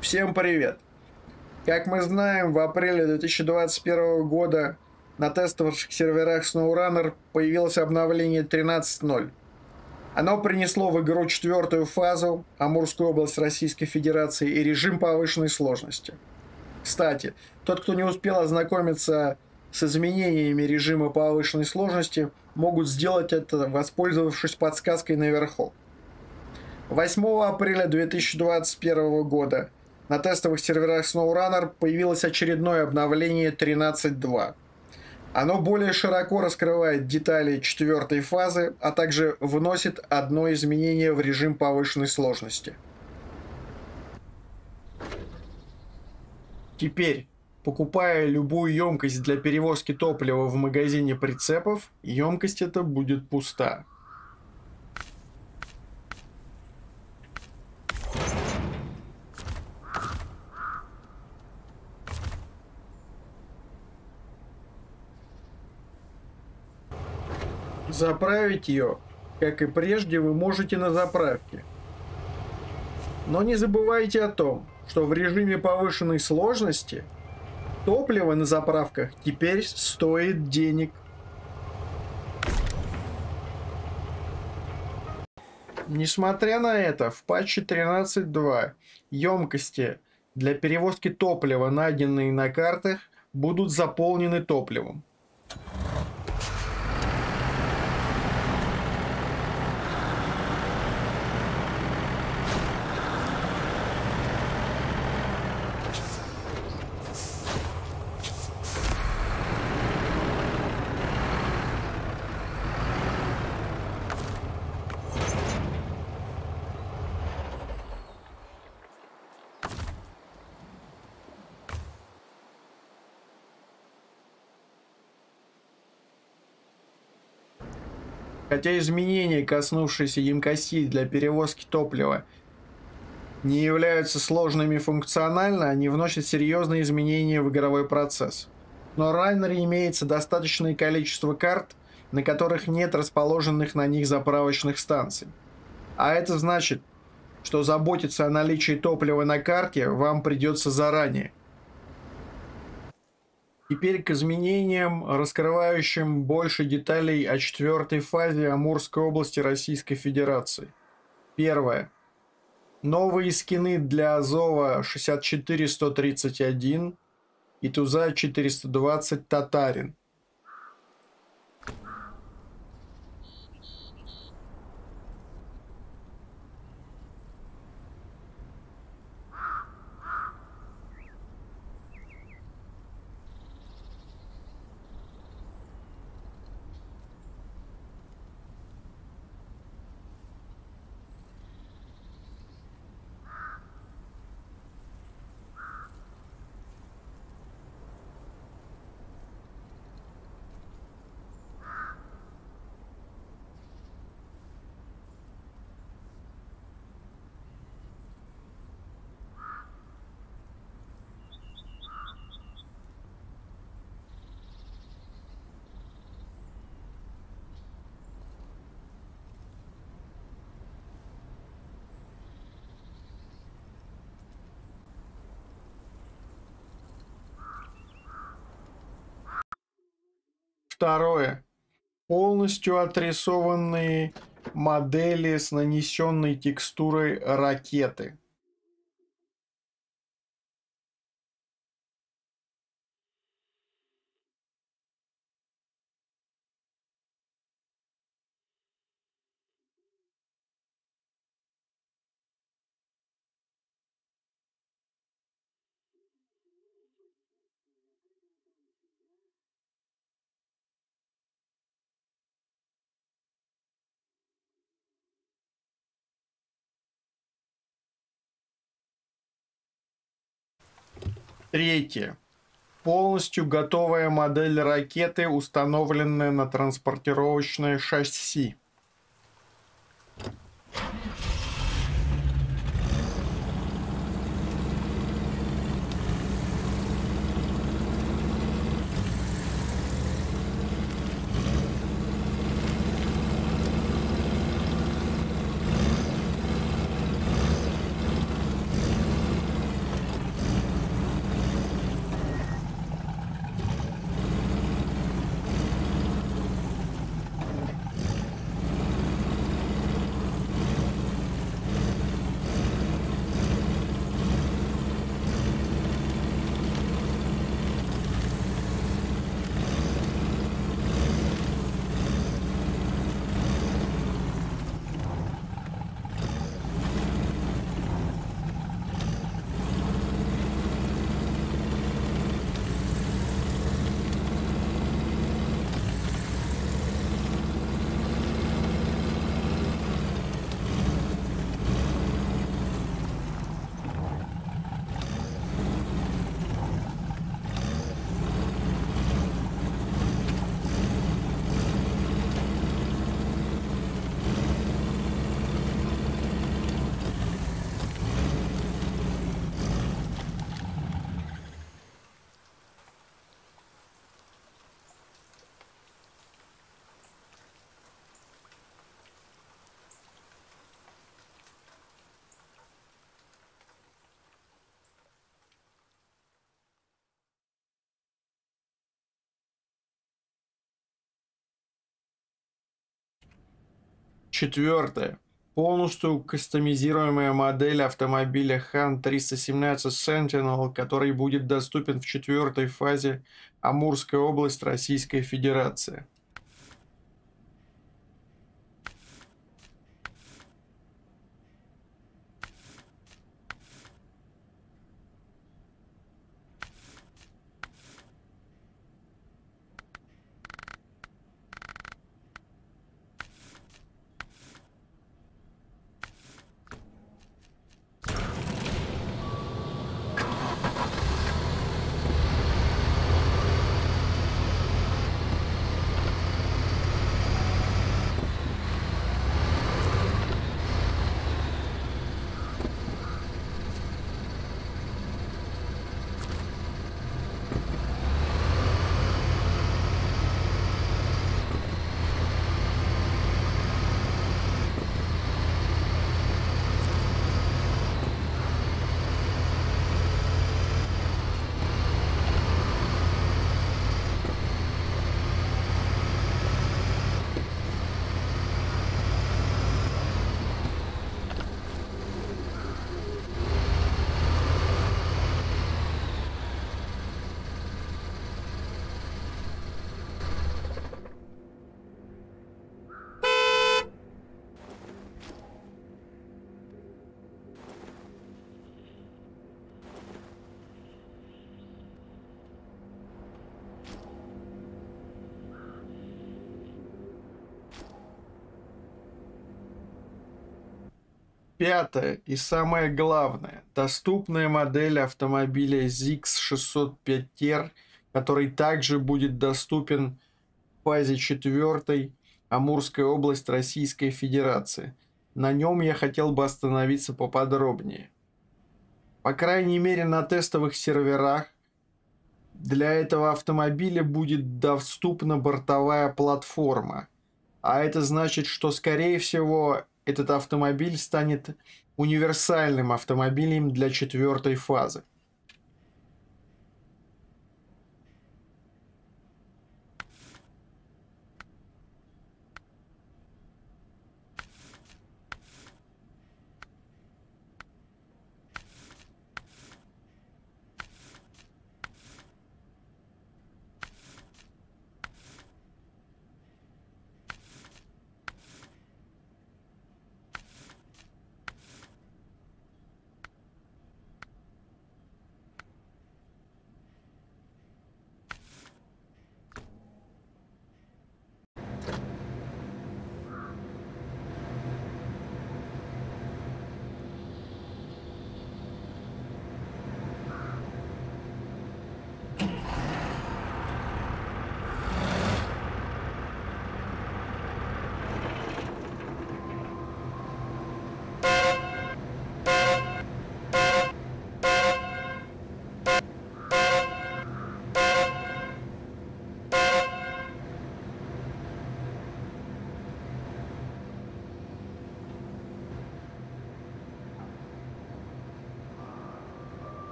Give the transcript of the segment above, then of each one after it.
Всем привет! Как мы знаем, в апреле 2021 года на тестовых серверах SnowRunner появилось обновление 13.0. Оно принесло в игру четвертую фазу, Амурскую область Российской Федерации и режим повышенной сложности. Кстати, тот, кто не успел ознакомиться с изменениями режима повышенной сложности, могут сделать это, воспользовавшись подсказкой наверху. 8 апреля 2021 года на тестовых серверах SnowRunner появилось очередное обновление 13.2. Оно более широко раскрывает детали четвертой фазы, а также вносит одно изменение в режим повышенной сложности. Теперь, покупая любую емкость для перевозки топлива в магазине прицепов, емкость эта будет пуста. Заправить ее, как и прежде, вы можете на заправке. Но не забывайте о том, что в режиме повышенной сложности топливо на заправках теперь стоит денег. Несмотря на это, в патче 13.2 емкости для перевозки топлива, найденные на картах, будут заполнены топливом. Хотя изменения, коснувшиеся емкостей для перевозки топлива, не являются сложными функционально, они вносят серьезные изменения в игровой процесс. Но в SnowRunner имеется достаточное количество карт, на которых нет расположенных на них заправочных станций. А это значит, что заботиться о наличии топлива на карте вам придется заранее. Теперь к изменениям, раскрывающим больше деталей о четвертой фазе Амурской области Российской Федерации. Первое. Новые скины для Азова 64131 и Туза 420 Татарин. Второе. Полностью отрисованные модели с нанесенной текстурой ракеты. Третье. Полностью готовая модель ракеты, установленная на транспортировочное шасси. Четвертое. Полностью кастомизируемая модель автомобиля Хан 317 Sentinel, который будет доступен в четвертой фазе Амурская область, Российская Федерация. Пятое и самое главное, доступная модель автомобиля ZikZ 605R, который также будет доступен в фазе 4 Амурская область Российской Федерации. На нем я хотел бы остановиться поподробнее. По крайней мере на тестовых серверах для этого автомобиля будет доступна бортовая платформа. А это значит, что скорее всего этот автомобиль станет универсальным автомобилем для четвертой фазы.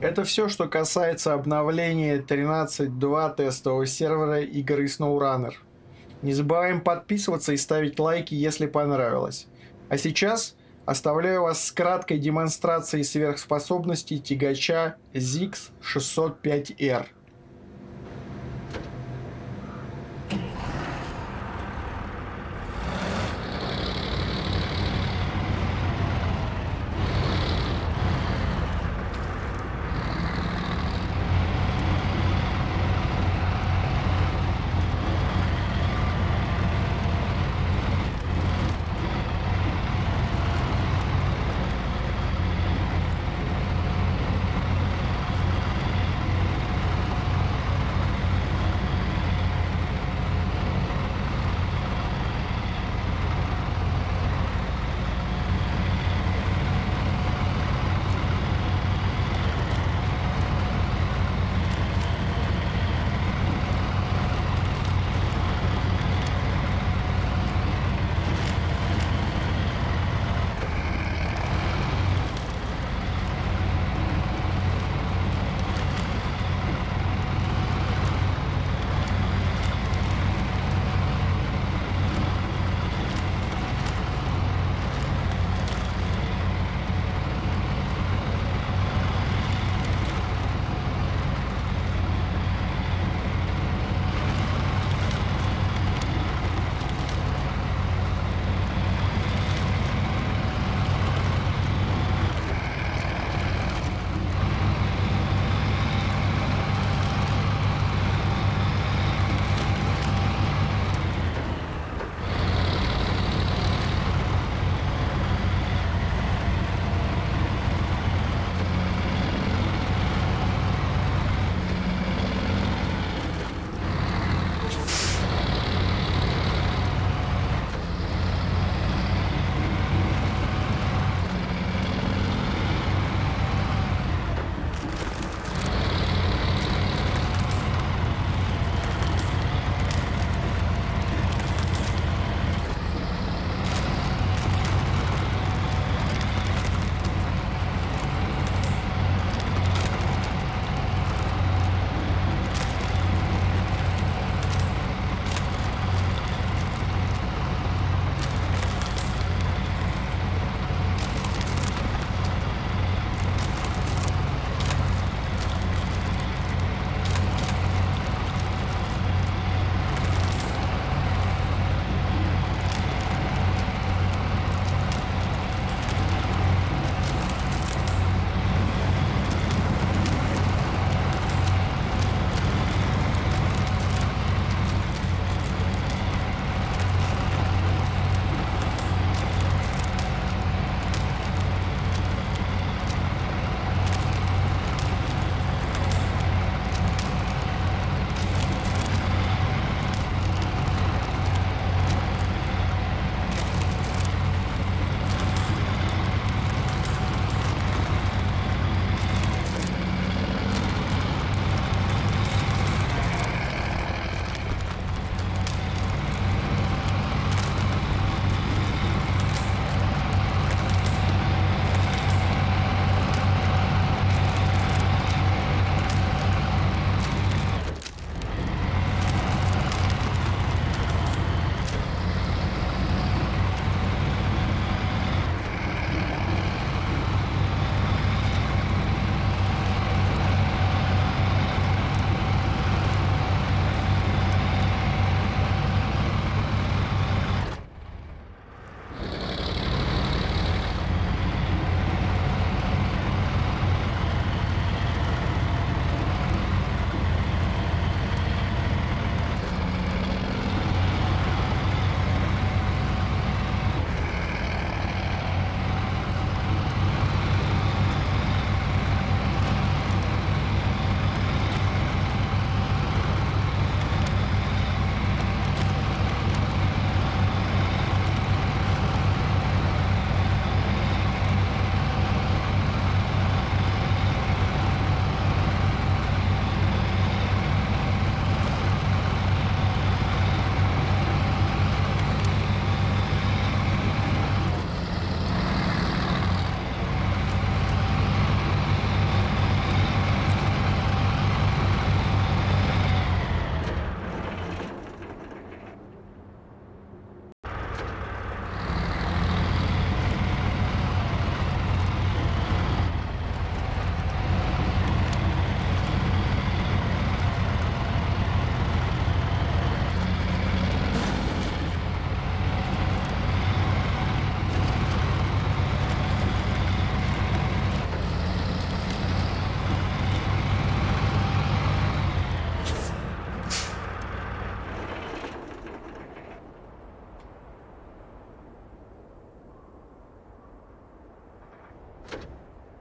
Это все, что касается обновления 13.2 тестового сервера игры SnowRunner. Не забываем подписываться и ставить лайки, если понравилось. А сейчас оставляю вас с краткой демонстрацией сверхспособностей тягача ZikZ 605R.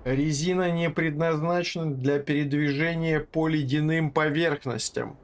Резина не предназначена для передвижения по ледяным поверхностям.